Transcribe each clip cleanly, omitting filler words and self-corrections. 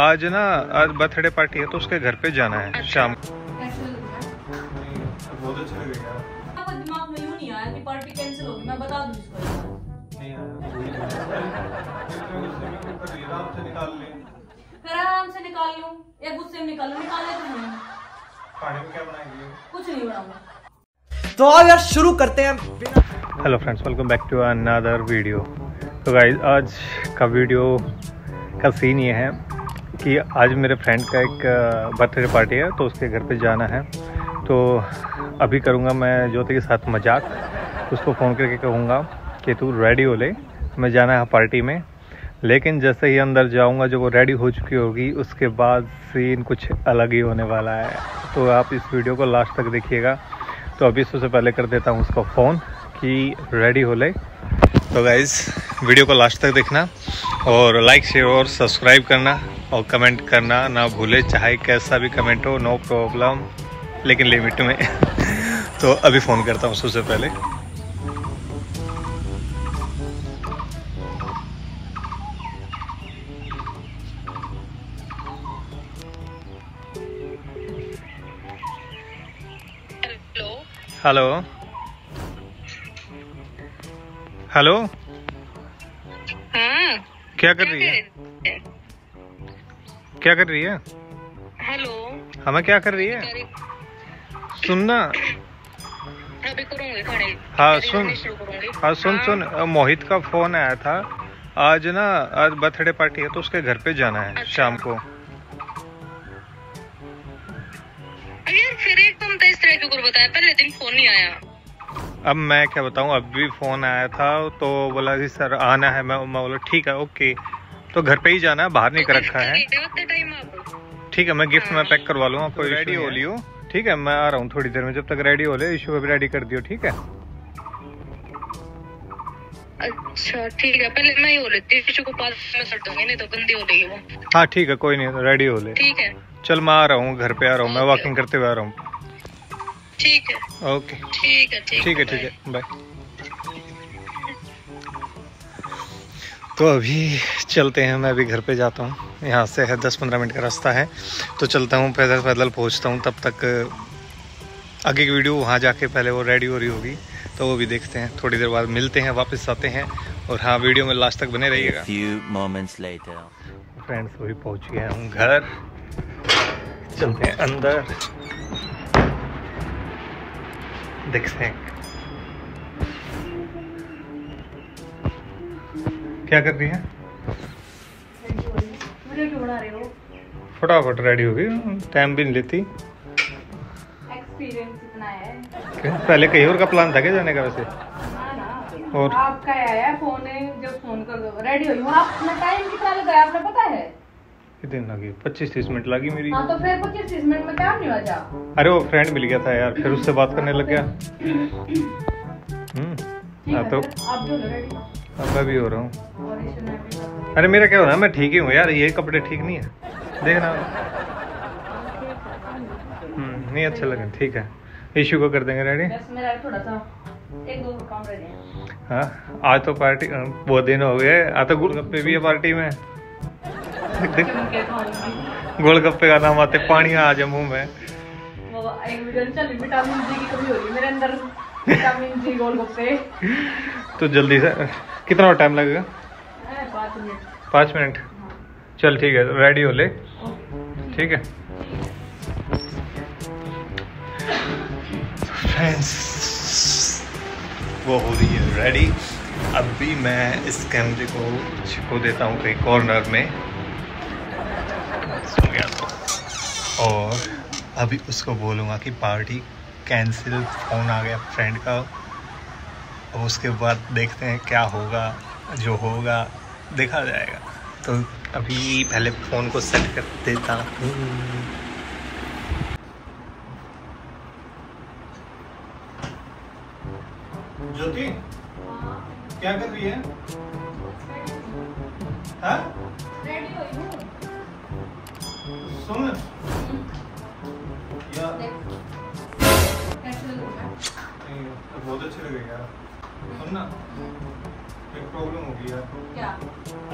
आज ना आज बर्थडे पार्टी है तो उसके घर पे जाना है। अच्छा। शाम बहुत अच्छा लगेगा। दिमाग में यूं नहीं आया कि पार्टी कैंसिल होगी, मैं बता दूं इसको। आराम से निकाल लूं या गुस्से में निकाल लूं? निकालने तो नहीं। पार्टी में क्या बनाएंगे? कुछ नहीं बनाऊंगा। तो आज यार शुरू करते हैं। Hello friends, welcome back to another video. तो गाइस आज का वीडियो का सीन ये है कि आज मेरे फ्रेंड का एक बर्थडे पार्टी है तो उसके घर पे जाना है। तो अभी करूँगा मैं ज्योति के साथ मजाक, उसको फ़ोन करके कहूँगा कि तू रेडी हो ले, मैं जाना है पार्टी में। लेकिन जैसे ही अंदर जाऊँगा जब वो रेडी हो चुकी होगी उसके बाद सीन कुछ अलग ही होने वाला है। तो आप इस वीडियो को लास्ट तक देखिएगा। तो अभी सबसे पहले कर देता हूँ उसको फ़ोन कि रेडी हो ले। तो गाइज़ वीडियो को लास्ट तक देखना और लाइक शेयर और सब्सक्राइब करना और कमेंट करना ना भूले, चाहे कैसा भी कमेंट हो, नो प्रॉब्लम, लेकिन लिमिट में। तो अभी फ़ोन करता हूँ सबसे पहले। हेलो हेलो, क्या कर रही है? हेलो, हमें क्या कर रही है? सुनना, अभी करूंगी खाने। हाँ सुन, मोहित का फोन आया था। आज ना आज बर्थडे पार्टी है तो उसके घर पे जाना है। अच्छा। शाम को यार फिर एक तुम तो इस तरह की गुर बताया, पहले दिन फोन नहीं आया। अब मैं क्या बताऊं, अब भी फ़ोन आया था तो बोला कि सर आना है। मैं बोला ठीक है ओके, तो घर पे ही जाना है, बाहर नहीं कर रखा है। ठीक है, मैं गिफ्ट में पैक करवा लूँगा। कोई रेडी हो लियो। ठीक है, मैं आ रहा हूँ थोड़ी देर में। जब तक रेडी हो ले इशू को भी रेडी कर दियो। ठीक है। अच्छा ठीक है, पहले मैं ही हो लेती हूँ, इशू को पास में सट दूंगी, नहीं तो गंदी हो जाएगी वो। हाँ ठीक है, कोई नहीं, रेडी हो ले। ठीक है चल, मैं आ रहा हूँ, घर पे आ रहा हूँ, मैं वॉकिंग करते हुए आ रहा हूँ। ठीक है ओके, ठीक है बाय। तो अभी चलते हैं, मैं अभी घर पे जाता हूँ। यहाँ से है 10-15 मिनट का रास्ता है तो चलता हूँ, पैदल पहुँचता हूँ। तब तक आगे की वीडियो वहाँ जाके पहले वो रेडी हो रही होगी तो वो भी देखते हैं। थोड़ी देर बाद मिलते हैं, वापस आते हैं। और हाँ, वीडियो में लास्ट तक बने रहिएगा। फ्रेंड्स वही पहुँच गया हूँ घर, चलते हैं अंदर, देखते हैं क्या कर रही है। फटाफट रेडी हो गई, टाइम भी नहीं लेती। एक्सपीरियंस इतना है। पहले कहीं और का प्लान था क्या जाने का? वैसे और आपका आया फोन है, जब फोन कर दो रेडी हो। आपने टाइम कितना लगाया आपने पता है? दिन लगी 25-30 मिनट लगी मेरी। हाँ तो फिर 25-30 मिनट में काम नहीं हो जा। अरे वो फ्रेंड मिल गया था यार, फिर उससे बात करने लग गया। तो अब भी हो रहा हूँ। अरे मेरा क्या हो रहा है, मैं ठीक ही हूँ यार, ये कपड़े ठीक नहीं है, देखना नहीं अच्छा लगे। ठीक है, इशू को कर देंगे रेडी। हाँ आज तो पार्टी बहुत दिन हो गए, आज तो गोलगप्पे भी है पार्टी में। गोलगप्पे का नाम आते पानी आ जा मुंह में। तो जल्दी से कितना टाइम लगेगा? 5 मिनट। चल ठीक है, रेडी हो ले। ठीक है फ्रेंड्स, वो हो रही है रेडी। अभी मैं इस कैमरे को छिपो देता हूँ कहीं कॉर्नर में और अभी उसको बोलूँगा कि पार्टी कैंसिल, फ़ोन आ गया फ्रेंड का। और उसके बाद देखते हैं क्या होगा, जो होगा देखा जाएगा। तो अभी पहले फ़ोन को सेट कर देता हूँ। ज्योति क्या कर रही है? हाँ? सुन यार, बहुत अच्छे लगे यार। सुन ना, एक प्रॉब्लम हो गई आपको। क्या?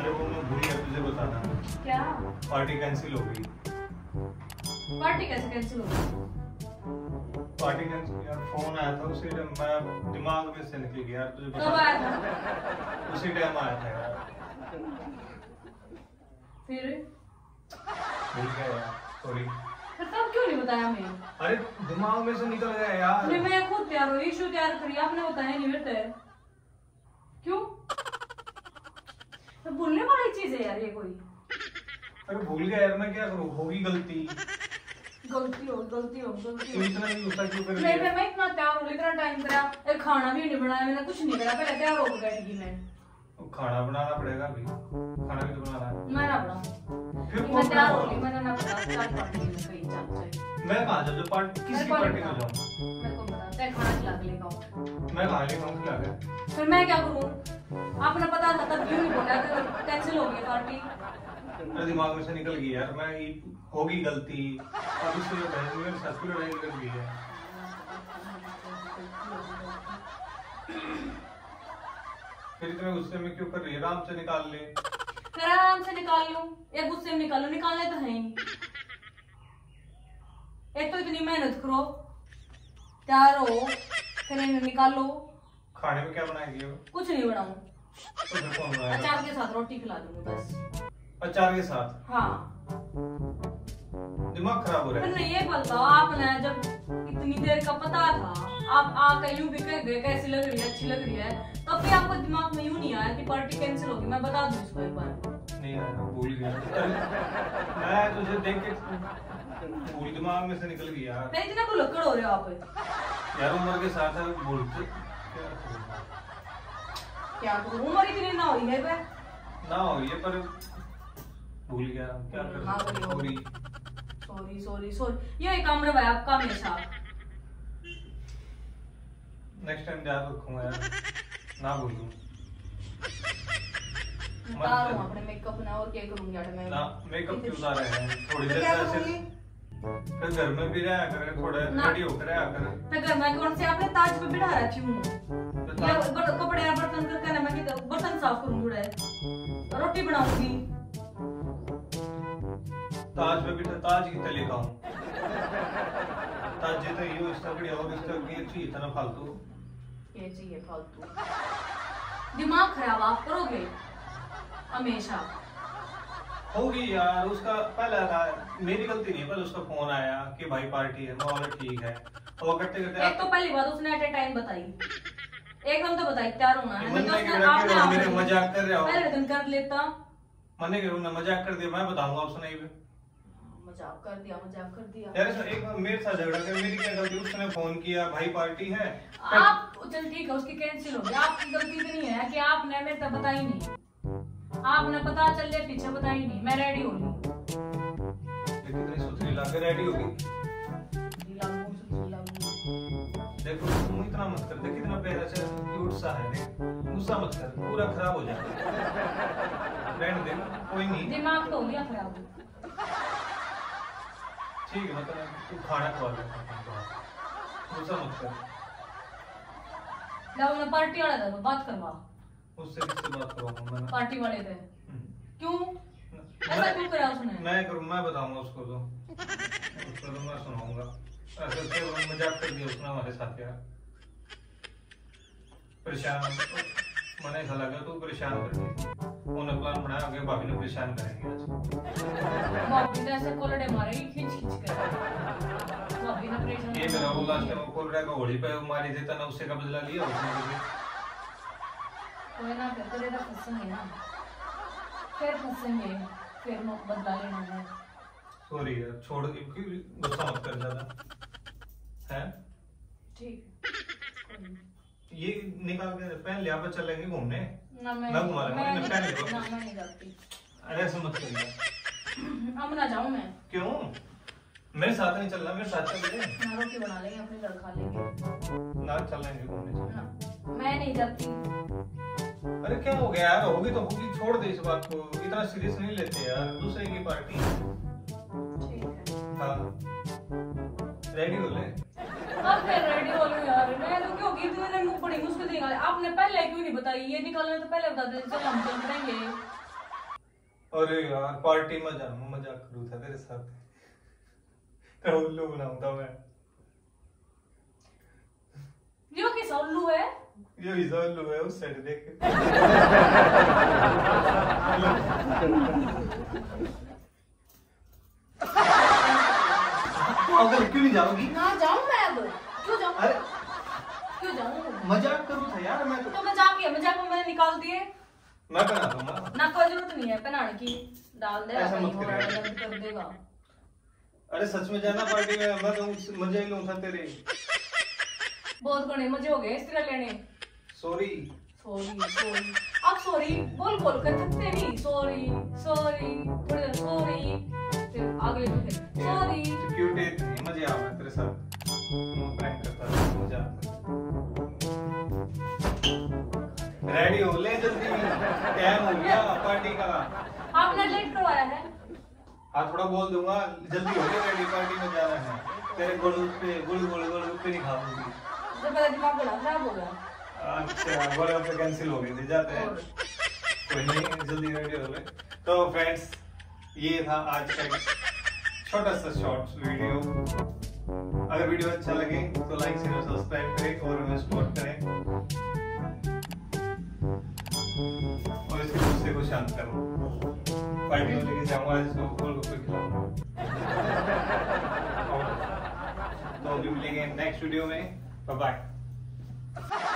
अरे वो मैं भूल गया तुझे बताना। क्या? पार्टी कैंसिल हो गई। पार्टी कैसे कैंसिल हो गई? पार्टी कैंसिल यार, फोन आया था उसी टाइम, मैं दिमाग में से निकल गया यार, तुझे बताना। उसी टाइम आया था यार। फिर भूल गया यार, सॉरी। तब क्यों नहीं बताया मैं? अरे दिमाग में से निकल गया यार। नहीं, मैं खुद तैयार हुई, शो तैयार करी, आपने बताया नहीं मेरे तैयार। क्यों? तो भूलने वाली चीज है यार ये कोई। अरे भूल गया यार, मैं क्या करूँ, होगी गलती। गलती हो। तो इतना ही गुस्सा क्यों कर रही है? नहीं, मैं इतना तैयार हूँ, इतना टाइम तैयार, खाना भी नहीं बनाया मैंने, कुछ नहीं करा, पहले तैयार हो गई मैं। खाना बनाना पड़ेगा अभी, खाना भी तो बनाना है। मैं कहाँ जाऊँ, पार्टी किसकी पार्टी में जाऊँ? मेरे को बता, तय खाना खिला के लेकर आओ। मैं खा लेता हूँ, खिला के। फिर मैं क्या करूँ? आपने पता था तब क्यों नहीं बोला? तो कैंसिल हो गई पार्टी। मेरे दिमाग में से निकल गई यार, मैं होगी गलती। अब इससे जो बहन मेरे साथ की लड़ाई निकल गई है। फिर इतने गुस्से में क्यों कर रही है? आराम से निकाल ले। फिर आराम से निकाल लूं या गुस्से में निकाल लूं? निकालने तो है ही। एक तो इतनी मेहनत करो, तैयार हो, फिर निकालो। खाने में क्या बनाएगी हो? कुछ नहीं बनाऊं। तो अचार के साथ रोटी खिला दूंगी बस। अचार के साथ? हाँ। दिमाग खराब हो रहा है। नहीं, ये बताओ आपने जब इतनी देर का पता था, आप आके यूं भी कह गए कैसी लग रही है, अच्छी लग रही है, तो फिर आपको दिमाग में यूं नहीं आया कि पार्टी कैंसिल होगी? मैं बता दूं इसको एक बार। नहीं यार, भूल गया। मैं तुझे देख के पूरी दिमाग में से निकल गई यार। नहीं, इतना भुलक्कड़ हो रहे हो आप यार, उम्र के साथ साथ बोलते। क्या करूं, उम्र इतनी ना हुई है बे, ना हुई है, पर भूल गया क्या कर। सॉरी। ये काम रहा है आपका हमेशा। नेक्स्ट टाइम ध्यान रखूंगा यार, ना भूलूं। उतारो अपने मेकअप ना, और क्या करूंगी यार मैं। ना मेकअप क्यों उतार रहे हैं, थोड़ी देर ऐसे कर, घर में भी रहा कर, थोड़ा रेडी होकर आया कर। मैं घर में कौन से आपने ताज पे बिठा रखी हूं यार, कपड़े और बर्तन करके ना, मैं बर्तन साफ करूंगी, थोड़ा रोटी बनाऊंगी। ताज पे बिठा, ताज की तले खाऊं। ताज तो ये उसका बढ़िया, और उसका ये चाहिए इतना फालतू, ये चाहिए फालतू। दिमाग खराब आप करोगे हमेशा। होगी यार, उसका पहला था, मेरी गलती नहीं, पर उसका फोन आया कि भाई पार्टी है, मॉल ठीक है, और करते करते। एक तो पहली बात उसने एट ए टाइम बताई, एक हम तो बताई तैयार होना है। मेरे मजाक कर रहे हो? पहले दिन कर लेता। मैंने कहा ना मजाक कर दिया, मैं बताऊंगा आप सुनाई पे। मजाक कर दिया यार। एक बार मेरे साथ झगड़ा कर, मेरी क्या गलती? उसने फोन किया भाई पार्टी है, आप चल ठीक है, उसकी कैंसिल हो गई। आपकी गलती तो नहीं है कि आपने मेरे तक बताई नहीं, आपने पता चल गया पीछे बताई नहीं। मैं रेडी हो लूं, लेकिन तेरी सुथरी लाग रेडी हो गई। देखो तुम इतना मत कर, देख इतना प्यारा सा क्यूट सा है, देख गुस्सा मत कर, पूरा खराब हो जाएगा। कोई नहीं, दिमाग तो लिया खराब। ठीक है, मतलब तू खाना खा ले, गुस्सा मत कर। लाओ ना पार्टी वाला था, बात करवा उससे। किससे बात करवाऊंगा मैं? पार्टी वाले थे। क्यों ऐसा क्यों कर रहा उसने? मैं करूं, मैं बताऊंगा उसको, तो उसको तो मैं सुनाऊंगा। ऐसे उससे मजाक कर दिया उसने हमारे साथ यार, परेशान मने ऐसा लगा तू परेशान कर दी। उन्होंने प्लान बनाया कि भाभी ने परेशान करेंगे आज। भाभी ने ऐसे कोलड़े मारे, खींच-खींच कर भाभी ने परेशान। ये मेरा वो लास्ट टाइम कोलड़ा का होली पे मारी देता ना, उससे का बदला लिया उसने भी। कोई ना करते रहता, फंसेंगे ना, फिर फंसेंगे, फिर मौका बदला लेना है। सॉरी यार, छोड़ के गुस्सा मत कर ज्यादा, हैं ठीक। ये निकाल के पहन लिया, पर चलेंगे घूमने ना। मैं घुमा रहा हूं, पहन ले। ना मैं नहीं जाती। अरे ऐसा मत करिए, अब ना जाऊं मैं। क्यों? मेरे साथ नहीं चलना, मेरे साथ चल ले। ना रोटी बना लेंगे, अपने घर खा लेंगे, ना चलेंगे घूमने। ना मैं नहीं जाती। अरे क्या हो गया यार, होगी तो होगी, छोड़ दे इस बात को, इतना सीरियस नहीं लेते यार दूसरे की पार्टी। ठीक है, हां रेडी हो ले। अब फिर रेडी हो लो यार, मैं तो क्यों ये तो मैंने बड़ी मुश्किल से निकाली, आपने पहले क्यों नहीं बताई? ये निकालना तो पहले बता देते, चल हम चल पड़ेंगे। अरे यार पार्टी में जाऊं, मजाक करूं था तेरे साथ, तो उल्लू बनाऊंगा मैं। यो किस उल्लू है? यो इस उल्लू है, उस साइड देख। अगर क्यों नहीं जाऊंगी? ना जाऊं मैं अब। क्यों जाऊं? अरे क्यों जाऊं? मजाक करूं था यार मैं तो मजाक ही, मजाक में मैंने निकाल दिए। मैं पहना दूंगा ना, कोई जरूरत नहीं है पहनाने की, डाल दे ऐसा मत कर देगा। अरे सच में जाना पार्टी में, मैं तो मजा ही लूं था तेरे। बहुत घने मजे हो गए इस तरह लेने। सॉरी सॉरी सॉरी, अब सॉरी बोल बोल कर थकते नहीं। सॉरी सॉरी थोड़ी देर सॉरी, आगे सॉरी। क्यूट है, मजे आ रहा तेरे साथ, मैं प्रैंक करता था, मजा आता। रेडी हो ले जल्दी, टाइम हो गया पार्टी का। आपने लेट करवाया है। हां थोड़ा बोल दूंगा, जल्दी हो ले, रेडी पार्टी में जाना है। तेरे गोलगप्पे गोलगप्पे नहीं खाऊंगी, जब मेरा दिमाग खराब हो गया। अच्छा गोलगप्पे कैंसिल हो गए, जाते हैं। कोई नहीं, जल्दी रेडी हो ले। तो फ्रेंड्स ये था आज का छोटा सा शॉर्ट वीडियो। अगर वीडियो अच्छा लगे तो लाइक शेयर सब्सक्राइब करें और हमें सपोर्ट करें, और इसके गुस्से को शांत करो। पार्टी में लेके जाऊंगा, इसको गोलगप्पे खिलाऊंगा। तो अभी मिलेंगे नेक्स्ट वीडियो में, बाय बाय।